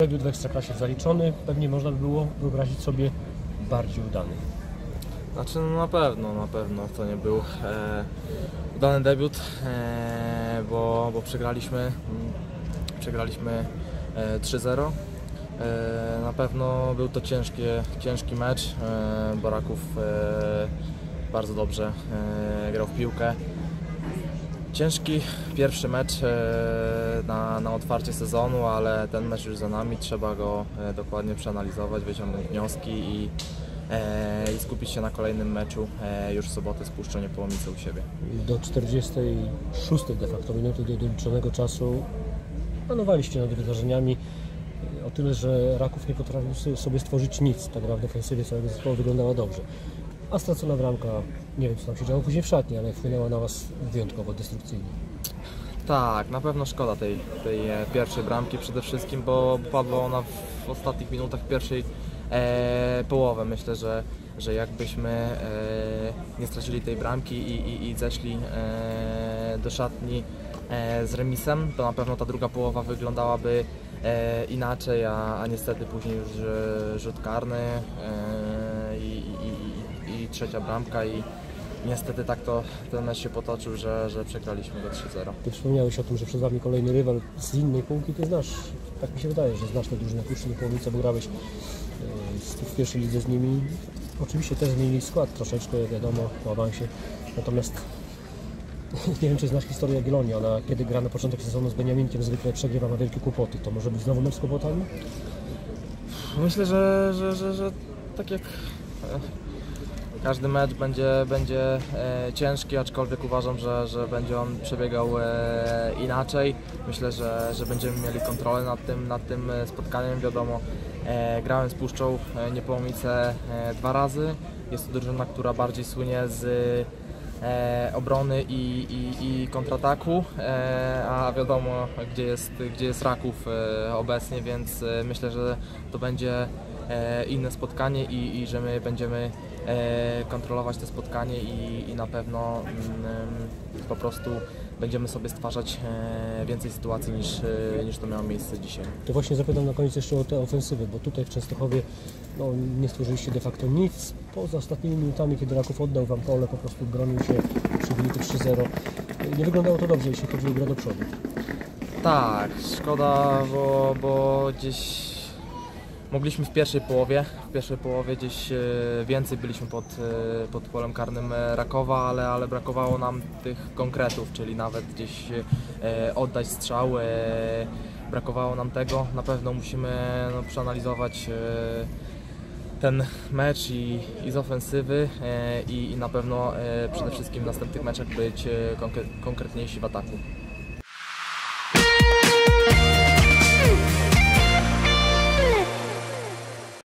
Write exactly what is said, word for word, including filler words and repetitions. Debiut w Ekstraklasie zaliczony, pewnie można by było wyobrazić sobie bardziej udany. Znaczy no na pewno, na pewno to nie był e, udany debiut, e, bo, bo przegraliśmy, przegraliśmy e, trzy zero. E, na pewno był to ciężki, ciężki mecz, e, bo Raków e, bardzo dobrze e, grał w piłkę. Ciężki pierwszy mecz na, na otwarcie sezonu, ale ten mecz już za nami, trzeba go dokładnie przeanalizować, wyciągnąć wnioski i, i skupić się na kolejnym meczu już w sobotę z Puszczą Niepołomicy u siebie. Do czterdziestej szóstej de facto minuty, do doliczonego czasu panowaliście nad wydarzeniami, o tyle, że Raków nie potrafił sobie stworzyć nic, ta gra w defensywie całego zespołu wyglądała dobrze. A stracona bramka, nie wiem co tam się działo później w szatni, ale wpłynęła na Was wyjątkowo destrukcyjnie. Tak, na pewno szkoda tej, tej pierwszej bramki przede wszystkim, bo padła ona w ostatnich minutach pierwszej e, połowy. Myślę, że, że jakbyśmy e, nie stracili tej bramki i, i, i zeszli e, do szatni e, z remisem, to na pewno ta druga połowa wyglądałaby e, inaczej, a, a niestety później już rzut karny e, i, i i trzecia bramka i niestety tak to ten mecz się potoczył, że, że przegraliśmy go trzy zero. Ty wspomniałeś o tym, że przed Wami kolejny rywal z innej półki, Ty znasz, tak mi się wydaje, że znasz te drużyny Puszczy Niepołomicy, bo grałeś w pierwszej lidze z nimi. Oczywiście też zmienili skład troszeczkę, wiadomo, po awansie, natomiast nie wiem, czy znasz historię Jagiellonii. Ona kiedy gra na początek sezonu z Beniaminkiem, zwykle przegrywa, ma wielkie kłopoty. To może być znowu mecz z kłopotami? Myślę, że, że, że, że tak jak... Każdy mecz będzie, będzie e, ciężki, aczkolwiek uważam, że, że będzie on przebiegał e, inaczej. Myślę, że, że będziemy mieli kontrolę nad tym, nad tym spotkaniem. Wiadomo, e, grałem z Puszczą Niepołomicę e, dwa razy. Jest to drużyna, która bardziej słynie z e, obrony i, i, i kontrataku, e, a wiadomo, gdzie jest, gdzie jest Raków e, obecnie, więc e, myślę, że to będzie e, inne spotkanie i, i że my będziemy kontrolować to spotkanie i, i na pewno mm, po prostu będziemy sobie stwarzać e, więcej sytuacji niż, e, niż to miało miejsce dzisiaj. To właśnie zapytam na koniec jeszcze o te ofensywy, bo tutaj w Częstochowie no, nie stworzyliście de facto nic. Poza ostatnimi minutami, kiedy Raków oddał Wam pole, po prostu bronił się przy wyniku trzy zero. Nie wyglądało to dobrze, jeśli chodzi o grę do przodu. Tak, szkoda, bo, bo gdzieś... Mogliśmy w pierwszej połowie, w pierwszej połowie gdzieś więcej byliśmy pod, pod polem karnym Rakowa, ale, ale brakowało nam tych konkretów, czyli nawet gdzieś oddać strzał, brakowało nam tego. Na pewno musimy no, przeanalizować ten mecz i, i z ofensywy i, i na pewno przede wszystkim w następnych meczach być konkretniejsi w ataku.